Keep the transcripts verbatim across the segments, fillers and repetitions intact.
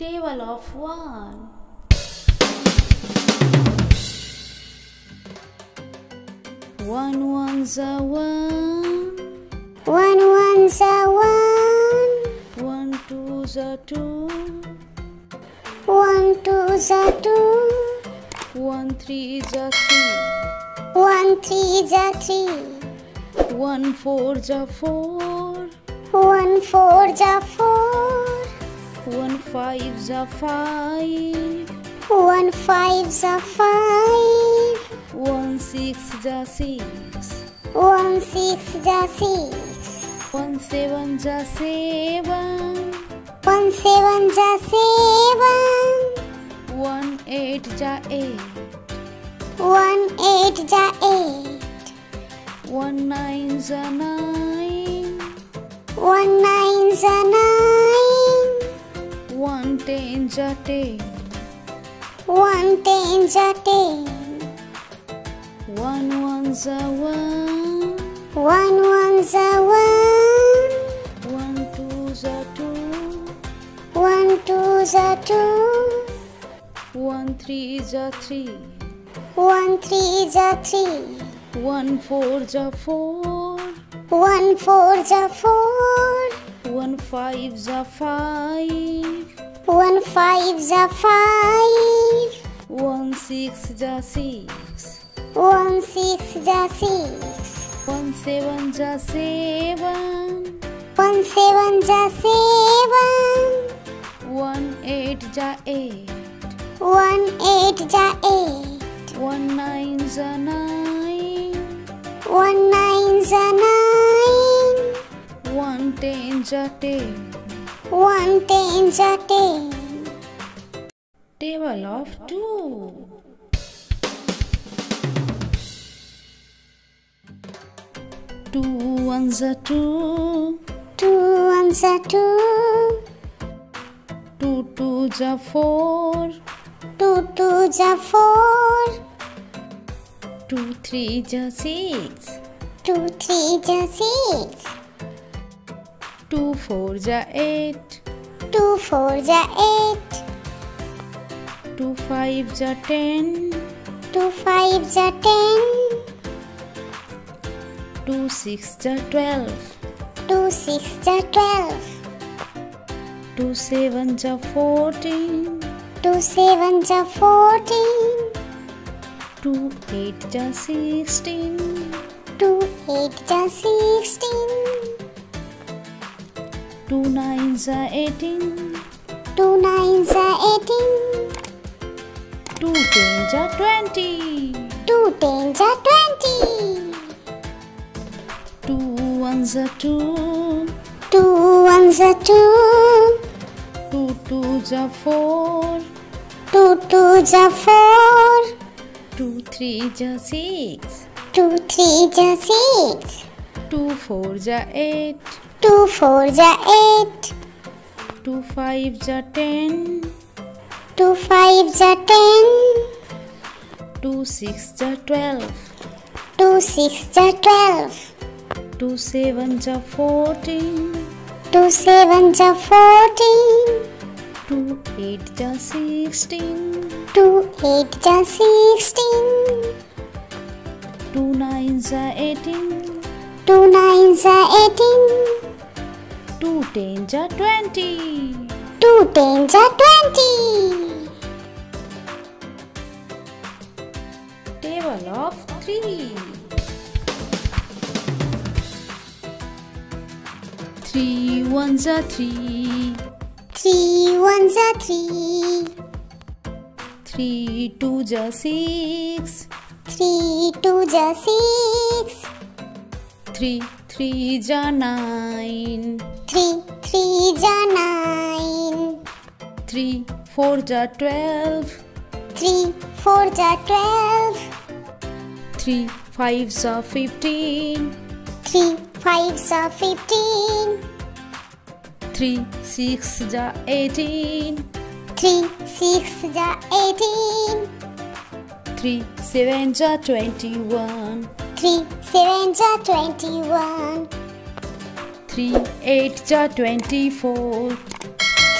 Table of one. One one's a one. One one's a one. One two's a two. One two's a two. One three's a three. One three's a three. One four's a four. One four's a four. One five's a five. One five's a five. One six's a six. One six's a six. One seven's a seven. One seven's a seven. One eight's a eight. One eight's a eight. One nine's a nine. One nine's a nine. One ten's a ten. One ten's a ten. One one's a one. One one's a one. One two's a two. One two's a two. One three's a three. One three's a three. One four's a four. One four's a four. One five's a five. One five's a five. One six's a six. One six's a six. One seven's a seven. One seven's a seven. One eight's a eight. One eight's a eight. One nine's a nine. One nine's a nine. One ten's a ten. One ten's a ten. Table of two. Two ones are two. Two ones are two. Two twos are four. Two twos are four. Two threes are six. Two threes are six. Two fours are eight. Two fours are eight. Two fives are ten. Two fives are ten. Two six's are twelve. Two six's are twelve. Two seven's are fourteen. Two seven's are fourteen. Two eight's are sixteen. Two eight's are sixteen. Two nine's are eighteen. Two nine's are eighteen. Two ten's are twenty. Two ten's are twenty. Two ones are two. Two ones are two. Two twos are four. Two twos are four. Two threes are six. Two threes are six. Two fours are eight. Two fours are eight. Two fives are ten. Two fives are ten. Two sixes are twelve. Two sixes are twelve. Two sevens are fourteen. Two sevens are fourteen. Two eights are sixteen. Two eights are sixteen. Two nines are eighteen. Two nines are eighteen. Two tens are twenty. Two tens are twenty. Table of three. Three ones are three. Three ones are three. Three twos are six. Three twos are six. Three threes are nine. Three threes are nine. Three fours are twelve. Three fours are twelve. Three fives are fifteen. Three fives are fifteen. Three sixes are eighteen. Three sixes are eighteen. Three sevens are twenty-one. Three sevens are twenty-one. Three eights are twenty-four.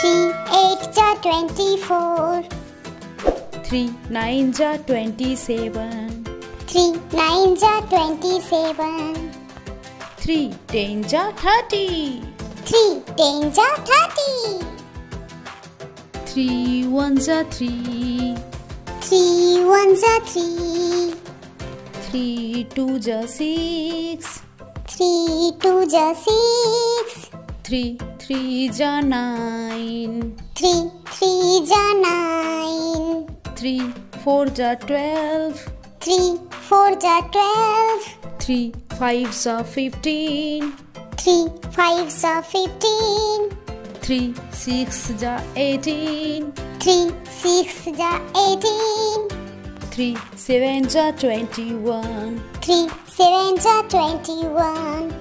Three eights are twenty-four. Three nines are twenty-seven. Three nines are twenty-seven. Three tens are thirty. Three tens are thirty. Three ones are three. Three ones are three. Three twos are six. Three twos are six. Three threes are nine. Three threes are nine. Three fours are twelve. Three fours are twelve. Three fives are fifteen. Three fives are fifteen. Three sixes are eighteen. Three sixes are eighteen. Three sevens are twenty-one. Three sevens are twenty-one.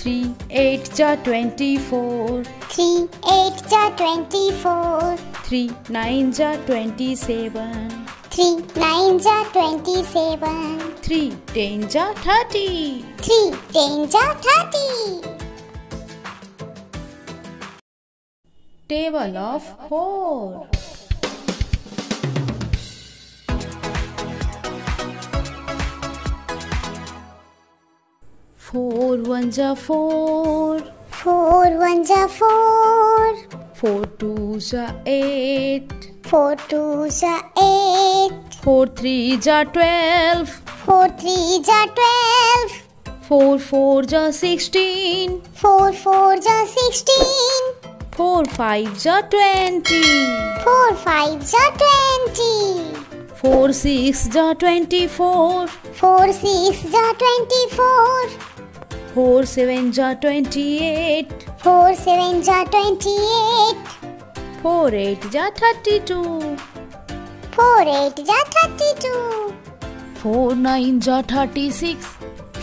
Three eights are twenty-four. Three eights are twenty-four. Three nines are twenty-seven. Three nines are twenty-seven. Three tens are thirty. Three tens are thirty. Table of four. Four ones are four. Four ones are four. Four twos are eight. Four twos are eight. Four threes are twelve. Four threes are twelve. Four fours are sixteen. Four fours are sixteen. Four fives are twenty. Four fives are twenty. Four sixes are twenty-four. Four sixes are twenty-four. Four sevens are twenty-eight. Four sevens are twenty-eight. Four eights are thirty-two. Four eights are thirty-two. Four nines are thirty-six.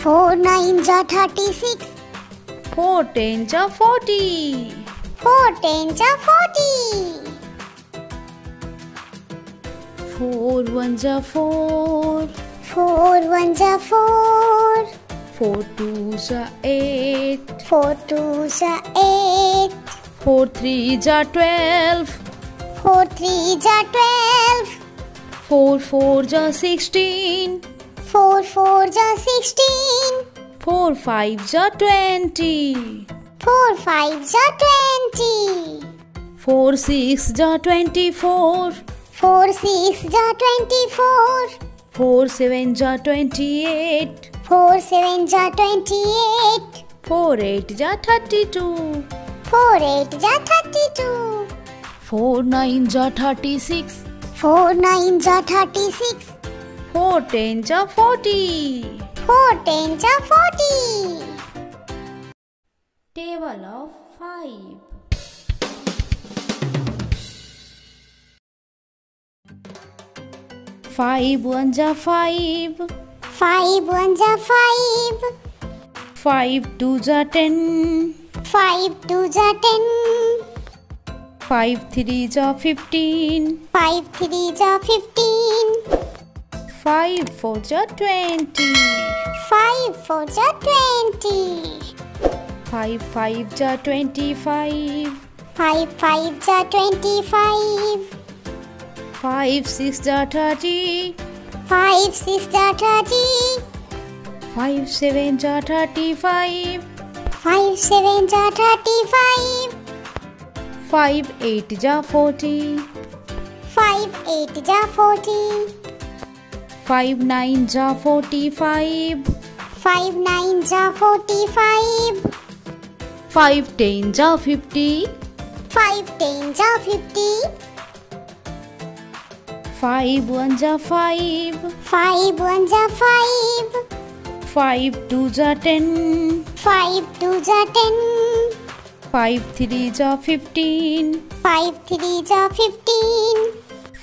Four nines are thirty-six. Four tens are forty. Four tens are forty. Four ones are four. Four ones are four. Four twos are eight. Four twos are eight. Four threes are twelve. Four threes are twelve. Four fours are sixteen. Four fours are sixteen. Four fives are twenty. Four fives are twenty. Four sixes are twenty-four. Four sixes are twenty-four. Four sevens are twenty-eight. Four sevens are twenty-eight. Four eights are thirty-two. Four eights are thirty-two. Four nines are thirty-six. Four nines are thirty-six. Four tens are forty. Four tens are forty. Table of five. Five ones are five. Five ones are five. Five twos are ten. Five twos are ten. Five threes are fifteen. Five threes are fifteen. Five fours are twenty. Five fours are twenty. Five fives are twenty-five. Five fives are twenty-five. Five sixes are thirty. Five sixes are thirty. Five sevens are thirty-five. Five sevens are thirty-five. Five eights are forty. Five eights are forty. Five nines are forty-five. Five nines are forty-five. Five tens are fifty. Five tens are fifty. Five ones are five. Five ones are five. Five twos are ten. Five twos are ten. Five threes are fifteen. Five threes are fifteen.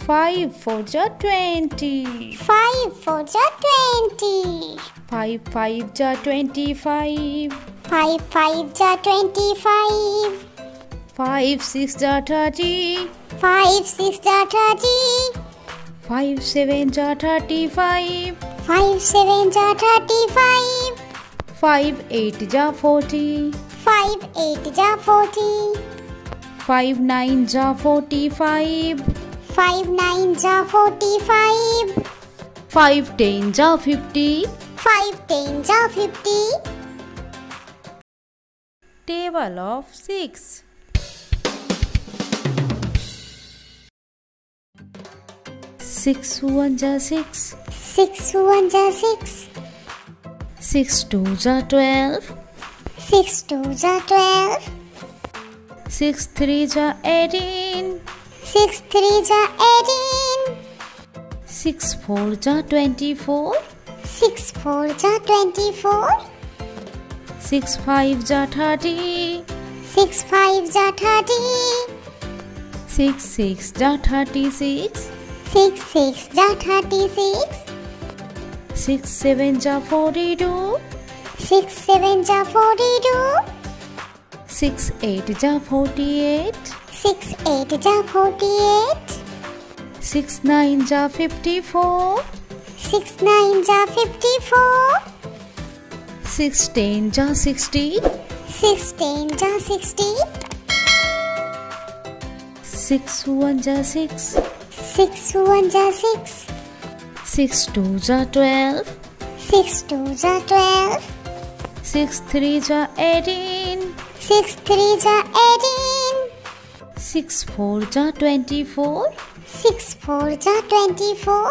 Five fours are twenty. Five fours are twenty. Five fives are twenty-five. Five fives are twenty-five. Five sixes are thirty. Five sixes are thirty. Five sevens are thirty-five. Five sevens are thirty-five. Five eights are forty. Five eights are forty. Five nines are forty-five. Five nines are forty-five. Five tens are fifty. Five tens are fifty. Table of six. Six ones are six. Six ones are six. Six twos are twelve. Six twos are twelve. Six threes are eighteen. Six threes are eighteen. Six fours are twenty-four. Six fours are twenty-four. Six fives are thirty. Six fives are thirty. Six sixes are thirty-six. Six sixes are thirty-six. Six sevens are forty-two. Six sevens are forty-two. Six eights are forty-eight. Six eights are forty-eight. Six nines are fifty-four. Six nines are fifty-four. Six tens are sixty. Six tens are sixty. Six ones are six. Six ones are six. Six twos are twelve. Six twos are twelve. Six threes are eighteen. Six threes are eighteen. Six fours are twenty-four. Six fours are twenty-four.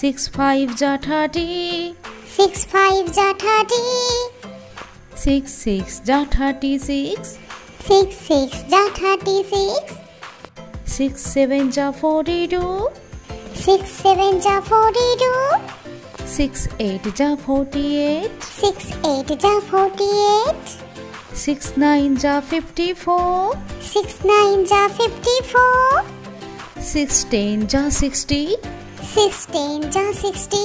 Six fives are thirty. Six fives are thirty. Six sixes are thirty-six. Six sixes are thirty-six. Six sevens are forty-two. Six sevens are forty-two. Six eights are forty-eight. Six eights are forty-eight. Six nines are fifty-four. Six nines are fifty-four. Six tens are sixty. Six tens are sixty.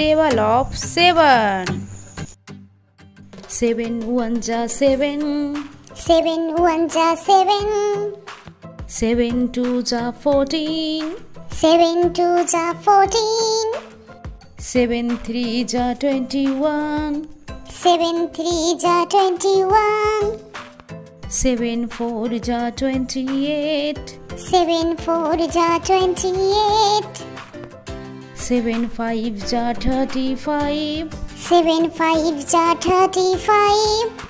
Table of seven. Seven ones are seven. Seven ones are seven. Seven twos are fourteen. Seven twos are fourteen. Seven threes are twenty-one. Seven threes are twenty-one. Seven fours are twenty-eight. Seven fours are twenty-eight. Seven fives are thirty-five. Seven fives are thirty-five.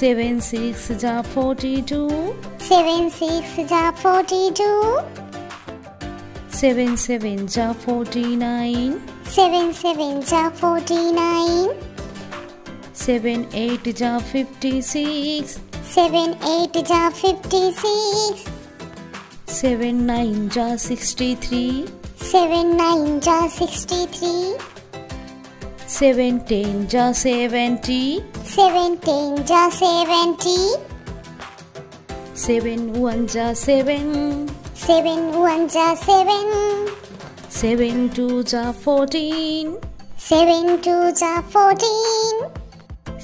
Seven sixes are forty-two. Seven sixes are forty-two. Seven sevens are forty-nine. Seven sevens are forty-nine. Seven eights are fifty-six. Seven eights are fifty-six. Seven nines are sixty-three. Seven nines are sixty-three. Seven tens are seventy. Seven tens are seventy. Seven ones are seven. Seven ones are seven. Seven twos are fourteen. Seven twos are fourteen.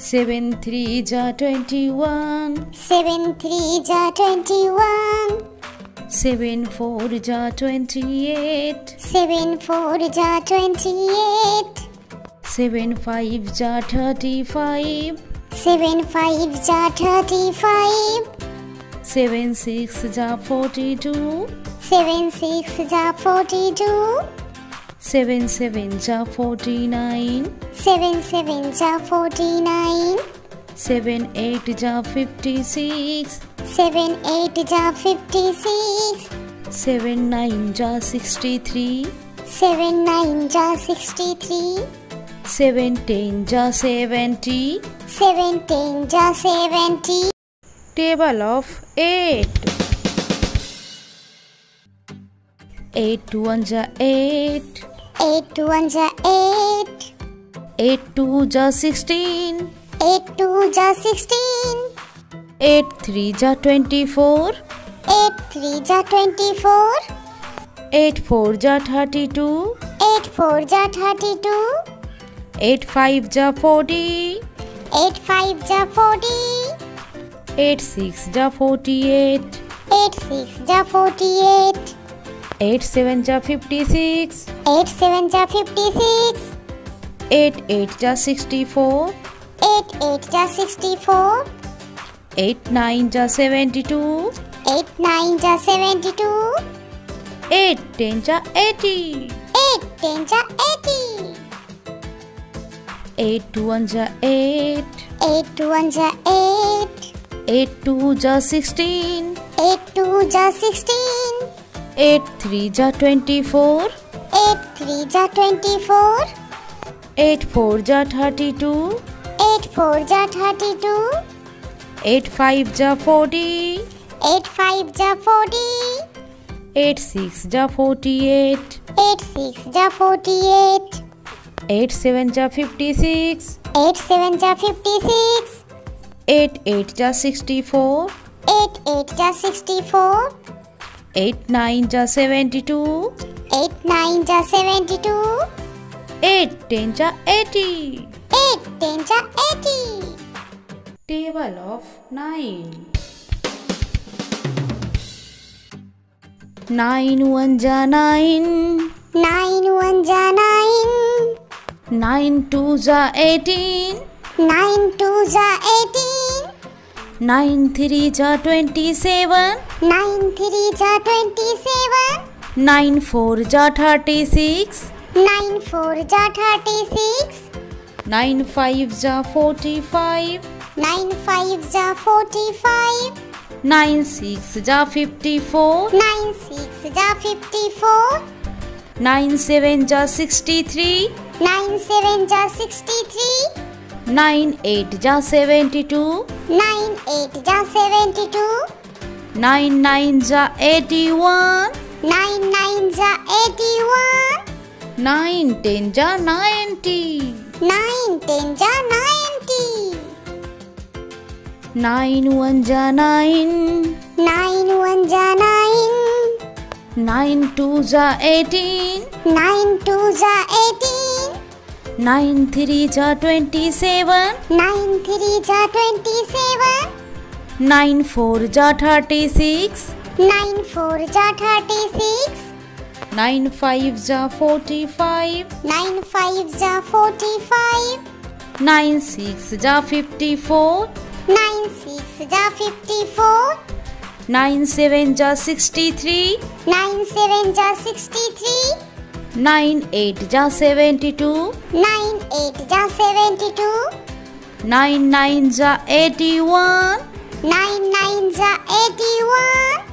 Seven threes are twenty-one. Seven threes are twenty-one. Seven fours are twenty-eight. Seven fours are twenty-eight. Seven fives are thirty-five. Seven fives are thirty-five. Seven sixes are forty-two. Seven sixes are forty-two. Seven sevens are forty-nine. Seven sevens are forty-nine. Seven eights are fifty-six. Seven eights are fifty-six. Seven nines are sixty-three. Seven nines are sixty-three. Seven tens are seventy. Seven tens are seventy. Table of eight. Eight ones are eight. Eight ones are eight. Eight twos are sixteen. Eight twos are sixteen. Eight threes are twenty-four. Eight threes are twenty-four. Eight fours are thirty-two. Eight fours are thirty-two. Eight fives are forty. Eight fives are forty. Eight sixes are forty-eight. Eight sixes are forty-eight. Eight sevens are fifty-six. Eight sevens are fifty-six. Eight eights are sixty-four. Eight eights are sixty-four. Eight nines are seventy-two. Eight nines are seventy-two. Eight tens are eighty. Eight tens are eighty. Eight two ones are eight. Eight two ones are eight. Eight twos are sixteen. Eight twos are sixteen. Eight threes are twenty-four. Eight threes are twenty-four. Eight fours are thirty-two. Eight fours are thirty-two. Eight fives are forty. Eight fives are forty. Eight sixes are forty-eight. Eight sixes are forty-eight. Eight sevens are fifty-six. Eight sevens are fifty-six. Eight eights are sixty-four. Eight eights are sixty-four. Eight nines are seventy-two. Eight nines are seventy-two. Eight tens are eighty. Eight tens are eighty. Table of nine. Nine ones are nine. Nine ones are nine. Nine twos are eighteen. Nine twos are eighteen. Nine threes are twenty-seven. Nine threes are twenty-seven. Nine fours are thirty-six. Nine fours are thirty-six. Nine fives are forty-five. Nine fives are forty-five. Nine sixes are fifty-four. Nine sixes are fifty-four. Nine sevens are sixty-three. Nine sevens are sixty-three. Nine eights are seventy-two. Nine eights are seventy-two. Nine nines are eighty-one. Nine nines are eighty-one. Nine tens are ninety. Nine tens are ninety. Nine ones are nine. Nine ones are nine. Nine twos are eighteen. Nine twos are eighteen. Nine threes are twenty-seven. Nine threes are twenty-seven. Nine fours are thirty-six. Nine fours are thirty-six. Nine fives are forty-five. Nine fives are forty-five. Nine sixes are fifty-four. Nine sixes are fifty-four. Nine sevens are sixty-three. Nine sevens are sixty-three. Nine eights are seventy-two. Nine eights are seventy-two. Nine nines are eighty-one. Nine nines are eighty-one.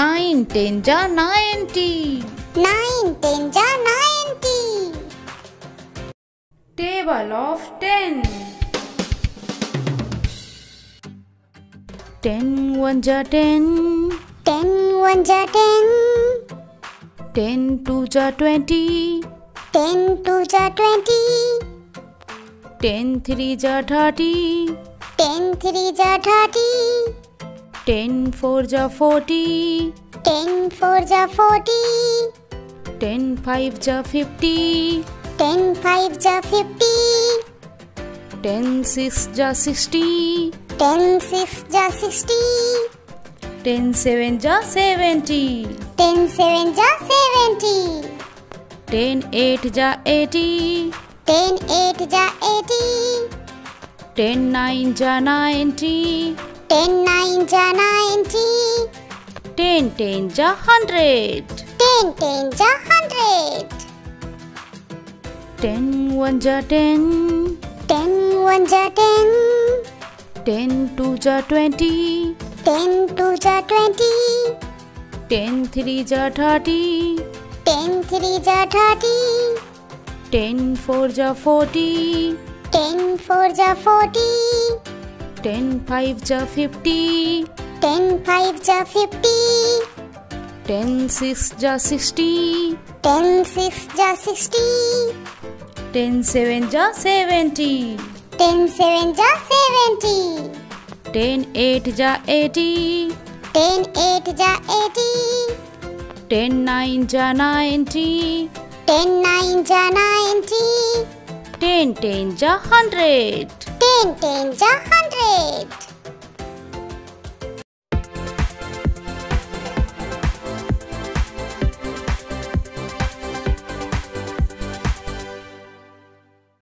Nine tens are ninety. Nine tens are ninety. Table of ten. Ten ones are ten. Ten ones are ten. Ten twos are twenty. Ten twos are twenty. Ten threes are thirty. Ten threes are thirty. Ten fours are forty. Ten fours are forty. Ten fives are fifty. Ten fives are fifty. Ten sixes are sixty. Ten sixes are sixty. Ten sevens are seventy. Ten sevens are seventy. Ten eights are eighty. Ten eights are eighty. Ten nines are ninety. Ten nines are ninety. Ten tens are hundred. Ten tens are hundred. Ten ones are ten. Ten ones are ten. Ten twos are twenty. Ten twos are twenty. Ten threes are thirty. Ten threes are thirty. Ten fours are forty. Ten fours are forty. Ten fives are fifty. Ten fives are fifty. Ten sixes are sixty. Ten sixes are sixty. Ten sevens are seventy. Ten sevens are seventy. Ten eights are eighty. Ten eights are eighty. Ten nines are ninety. Ten nines are ninety. Ten tens are hundred. Ten tens are hundred.